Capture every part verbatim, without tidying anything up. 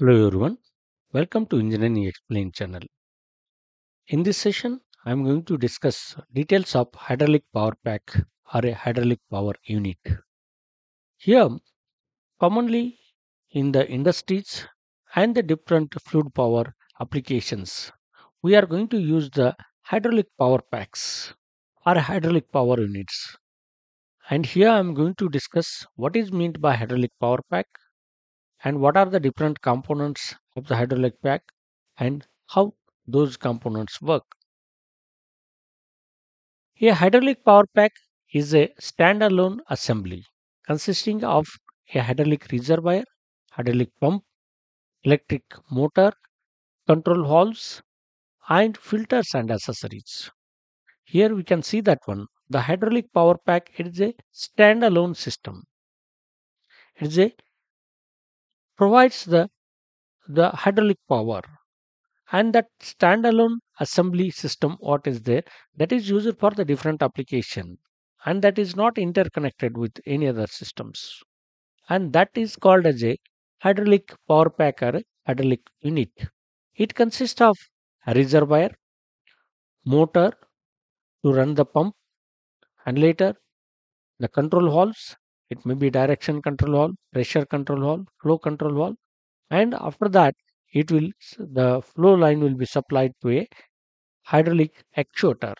Hello everyone, welcome to Engineering Explained channel. In this session, I am going to discuss details of hydraulic power pack or a hydraulic power unit. Here, commonly in the industries and the different fluid power applications, we are going to use the hydraulic power packs or hydraulic power units. And here I am going to discuss what is meant by hydraulic power pack, and what are the different components of the hydraulic pack and how those components work. A hydraulic power pack is a standalone assembly consisting of a hydraulic reservoir, hydraulic pump, electric motor, control valves, and filters and accessories. Here we can see that one. The hydraulic power pack is a standalone system. It is a provides the, the hydraulic power, and that standalone assembly system what is there, that is used for the different application, and that is not interconnected with any other systems, and that is called as a hydraulic power pack or hydraulic unit. It consists of a reservoir, motor to run the pump, and later the control valves. It may be direction control valve, pressure control valve, flow control valve, and after that, it will the flow line will be supplied to a hydraulic actuator,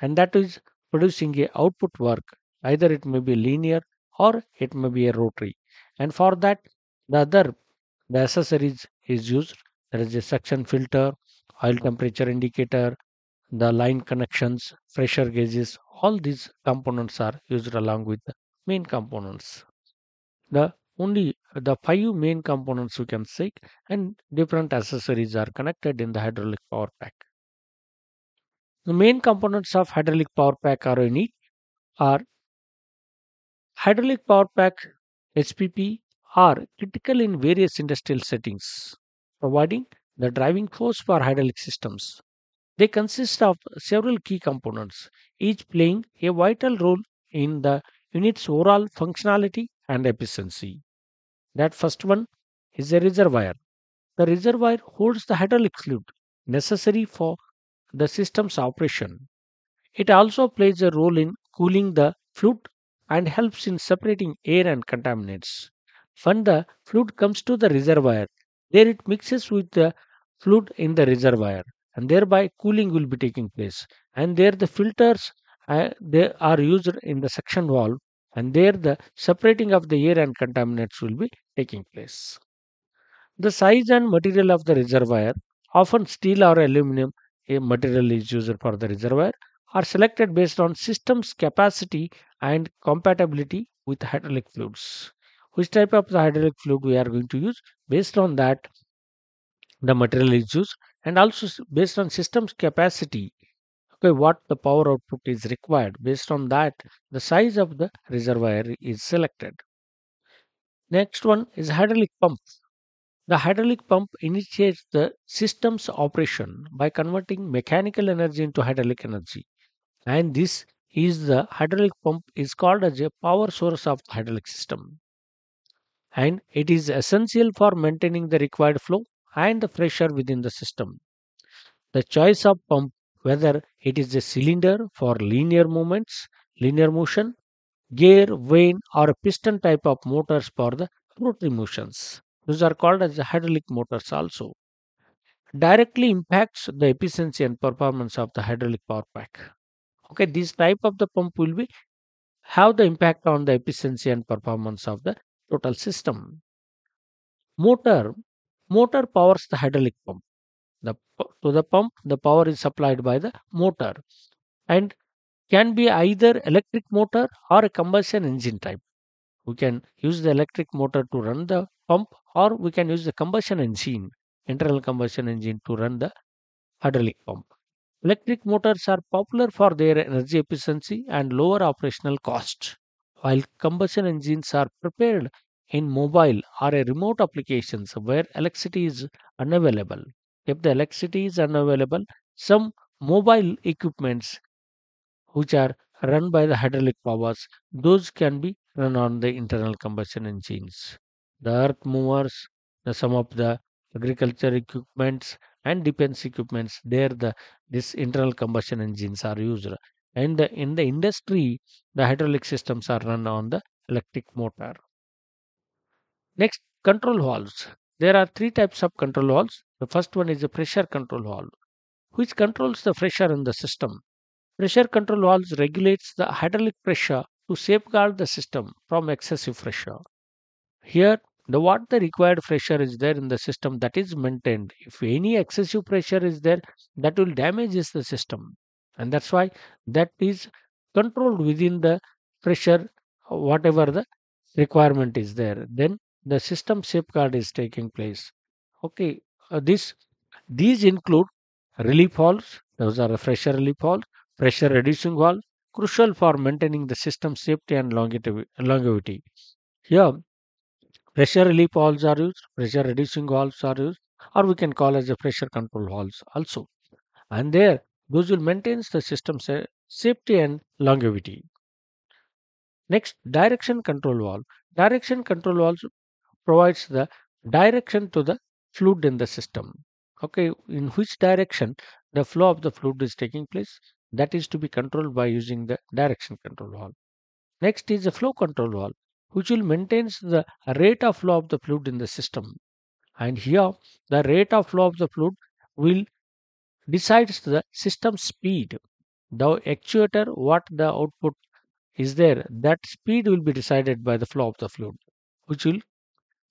and that is producing a output work. Either it may be linear or it may be a rotary, and for that, the other the accessories is used. There is a suction filter, oil temperature indicator, the line connections, pressure gauges. All these components are used along with the main components. The only the five main components you can see, and different accessories are connected in the hydraulic power pack. The main components of hydraulic power pack are unique are hydraulic power pack H P P are critical in various industrial settings, providing the driving force for hydraulic systems. They consist of several key components, each playing a vital role in the unit's overall functionality and efficiency. That first one is a reservoir. The reservoir holds the hydraulic fluid necessary for the system's operation. It also plays a role in cooling the fluid and helps in separating air and contaminants. When the fluid comes to the reservoir, there it mixes with the fluid in the reservoir, and thereby cooling will be taking place. And there the filters Uh, they are used in the suction valve, and there the separating of the air and contaminants will be taking place. The size and material of the reservoir, often steel or aluminum a material is used for the reservoir, are selected based on system's capacity and compatibility with hydraulic fluids. Which type of the hydraulic fluid we are going to use, based on that the material is used, and also based on system's capacity, okay, what the power output is required. Based on that, the size of the reservoir is selected. Next one is hydraulic pump. The hydraulic pump initiates the system's operation by converting mechanical energy into hydraulic energy, and this is the hydraulic pump is called as a power source of the hydraulic system, and it is essential for maintaining the required flow and the pressure within the system. The choice of pump, whether it is a cylinder for linear movements, linear motion, gear, vane, or a piston type of motors for the rotary motions. Those are called as hydraulic motors also. Directly impacts the efficiency and performance of the hydraulic power pack. Okay, this type of the pump will be have the impact on the efficiency and performance of the total system. Motor, motor powers the hydraulic pump. The, to the pump, the power is supplied by the motor, and can be either electric motor or a combustion engine type. We can use the electric motor to run the pump, or we can use the combustion engine, internal combustion engine, to run the hydraulic pump. Electric motors are popular for their energy efficiency and lower operational cost, while combustion engines are prepared in mobile or a remote applications where electricity is unavailable. If the electricity is unavailable, some mobile equipments which are run by the hydraulic powers, those can be run on the internal combustion engines. The earth movers, the, some of the agriculture equipments and defense equipments. There the this internal combustion engines are used, and the, in the industry the hydraulic systems are run on the electric motor. Next, control valves. There are three types of control valves. The first one is a pressure control valve, which controls the pressure in the system. Pressure control valves regulates the hydraulic pressure to safeguard the system from excessive pressure. Here, the what the required pressure is there in the system, that is maintained. If any excessive pressure is there, that will damage the system, and that's why that is controlled within the pressure, whatever the requirement is there. Then the system safeguard is taking place. Okay, uh, this these include relief valves. Those are the pressure relief valves, pressure reducing valve, crucial for maintaining the system safety and longevity. Here, pressure relief valves are used, pressure reducing valves are used, or we can call as the pressure control valves also. And there, those will maintain the system safety and longevity. Next, direction control valve. Direction control valve provides the direction to the fluid in the system. Okay, in which direction the flow of the fluid is taking place, that is to be controlled by using the direction control valve. Next is the flow control valve, which will maintain the rate of flow of the fluid in the system. And here, the rate of flow of the fluid will decide the system speed. The actuator, what the output is there, that speed will be decided by the flow of the fluid, which will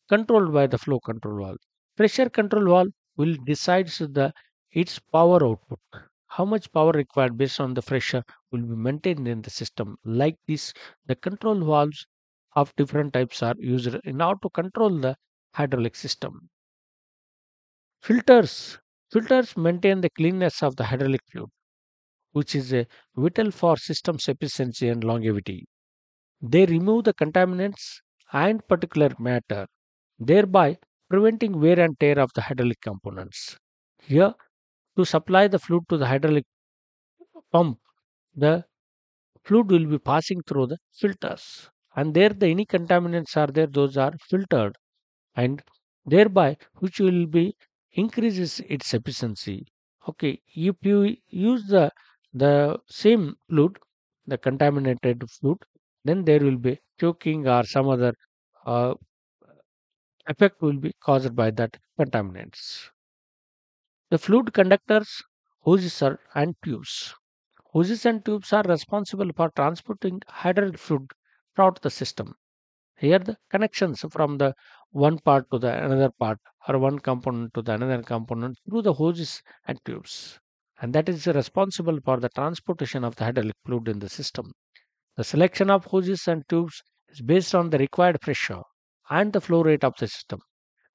controlled by the flow control valve. Pressure control valve will decide the its power output. How much power required based on the pressure will be maintained in the system. Like this, the control valves of different types are used in order to control the hydraulic system. Filters. Filters maintain the cleanness of the hydraulic fluid, which is a vital for system's efficiency and longevity. They remove the contaminants and particular matter, thereby preventing wear and tear of the hydraulic components. Here, to supply the fluid to the hydraulic pump, the fluid will be passing through the filters. And there, the any contaminants are there, those are filtered, and thereby which will be increases its efficiency. Okay, if you use the the same fluid, the contaminated fluid, then there will be choking or some other uh, effect will be caused by that contaminants. The fluid conductors, hoses and tubes. Hoses and tubes are responsible for transporting hydraulic fluid throughout the system. Here the connections from the one part to the another part, or one component to the another component, through the hoses and tubes. And that is responsible for the transportation of the hydraulic fluid in the system. The selection of hoses and tubes is based on the required pressure and the flow rate of the system.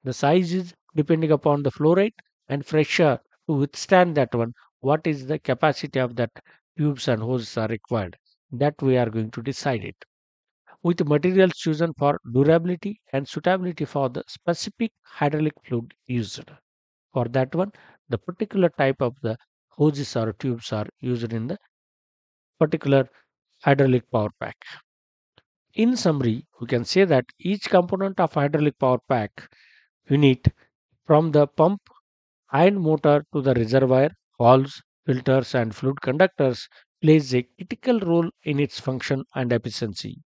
The size is depending upon the flow rate and pressure to withstand that one. What is the capacity of that tubes and hoses are required? That we are going to decide it. With materials chosen for durability and suitability for the specific hydraulic fluid used. For that one, the particular type of the hoses or tubes are used in the particular hydraulic power pack. In summary, we can say that each component of hydraulic power pack unit, from the pump and motor to the reservoir, valves, filters and fluid conductors, plays a critical role in its function and efficiency.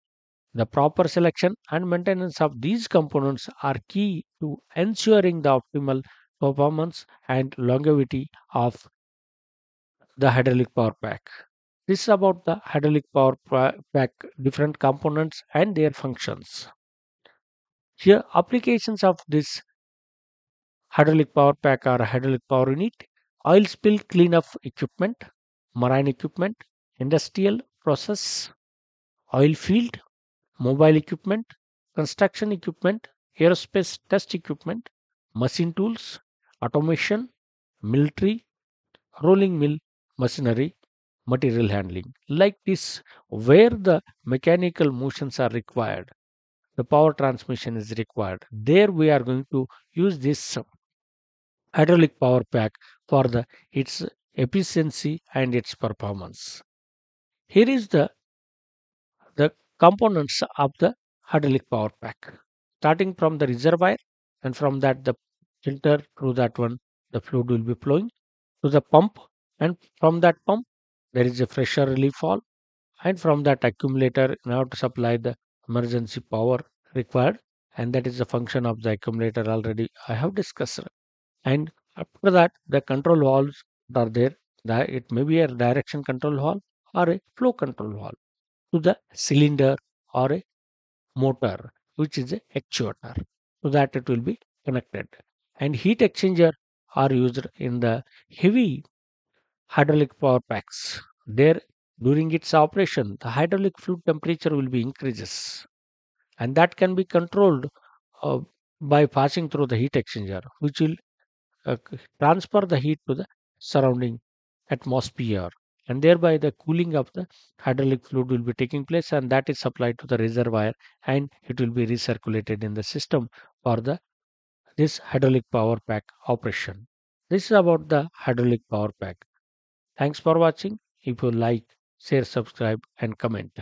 The proper selection and maintenance of these components are key to ensuring the optimal performance and longevity of the hydraulic power pack. This is about the hydraulic power pack, different components and their functions. Here, applications of this hydraulic power pack are hydraulic power unit, oil spill cleanup equipment, marine equipment, industrial process, oil field, mobile equipment, construction equipment, aerospace test equipment, machine tools, automation, military, rolling mill, machinery, material handling. Like this, where the mechanical motions are required, the power transmission is required. There we are going to use this hydraulic power pack for the its efficiency and its performance. Here is the the components of the hydraulic power pack, starting from the reservoir and from that the filter, through that one the fluid will be flowing to the pump, and from that pump there is a pressure relief valve, and from that accumulator now to supply the emergency power required, and that is the function of the accumulator already I have discussed. And after that the control valves are there, that it may be a direction control valve or a flow control valve to the cylinder or a motor, which is a actuator, so that it will be connected. And heat exchanger are used in the heavy hydraulic power packs. There during its operation the hydraulic fluid temperature will be increases, and that can be controlled uh, by passing through the heat exchanger, which will uh, transfer the heat to the surrounding atmosphere, and thereby the cooling of the hydraulic fluid will be taking place, and that is supplied to the reservoir, and it will be recirculated in the system for the this hydraulic power pack operation. This is about the hydraulic power pack. Thanks for watching. If you like, share, subscribe and comment.